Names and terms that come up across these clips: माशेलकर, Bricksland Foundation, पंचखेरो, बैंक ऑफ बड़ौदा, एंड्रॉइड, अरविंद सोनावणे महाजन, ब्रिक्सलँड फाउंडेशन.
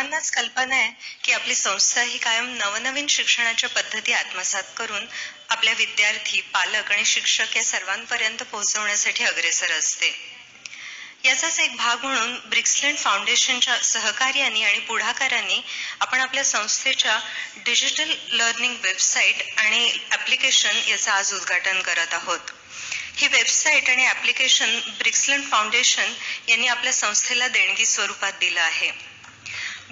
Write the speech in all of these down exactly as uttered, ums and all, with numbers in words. सर्वांनाच कल्पना आहे की आपली संस्था ही कायम नवनवीन शिक्षणाच्या पद्धती आत्मसात करून आपल्या विद्यार्थी, पालक आणि शिक्षक या सर्वांपर्यंत पोहोचवण्यासाठी अग्रेसर असते। याचाच एक भाग म्हणून ब्रिक्सलँड फाउंडेशनच्या सहकार्याने आणि पुढाकाराने आपण आपल्या संस्थेच्या डिजिटल लर्निंग वेबसाईट आणि ऍप्लिकेशन याचा आज उद्घाटन करत आहोत। ही वेबसाईट आणि ऍप्लिकेशन ब्रिक्सलँड फाउंडेशन यांनी आपल्या संस्थेला देणगी स्वरूपात दिला आहे।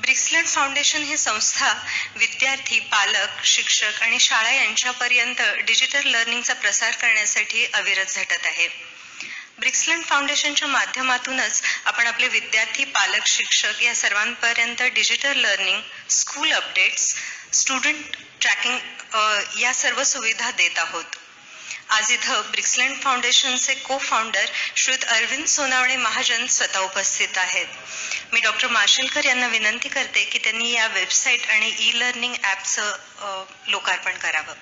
ब्रिक्सलँड फाउंडेशन ही संस्था विद्यार्थी, पालक, शिक्षक आणि शाळा यांच्यापर्यंत डिजिटल लर्निंगचा प्रसार करण्यासाठी अविरत झटत आहे। ब्रिक्सलँड फाउंडेशनच्या माध्यमातूनच आपण आपले विद्यार्थी, पालक, शिक्षक या सर्वांपर्यंत digital learning, school updates, student tracking या सर्व सुविधा देत आहोत। आज इथे ब्रिक्सलँड फाउंडेशनचे को फाउंडर श्री अरविंद सोनावणे महाजन स्वतः उपस्थित आहेत। मी डॉक्टर माशेलकर यांना विनंती करते की त्यांनी या वेबसाईट आणि ई लर्निंग ॲपचं लोकार्पण करावं।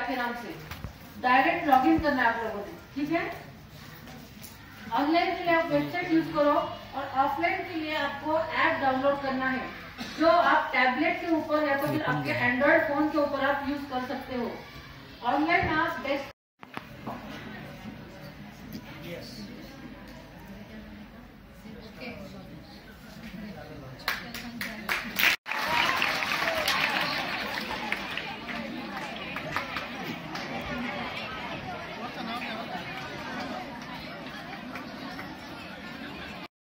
आपके नाम से डायरेक्ट लॉग इन करना है आप लोगों ने, ठीक है। ऑनलाइन के लिए आप वेबसाइट यूज करो और ऑफलाइन के लिए आपको ऐप डाउनलोड करना है जो आप टैबलेट के ऊपर या तो फिर आपके एंड्रॉइड फोन के ऊपर आप यूज कर सकते हो। ऑनलाइन आप बेस्ट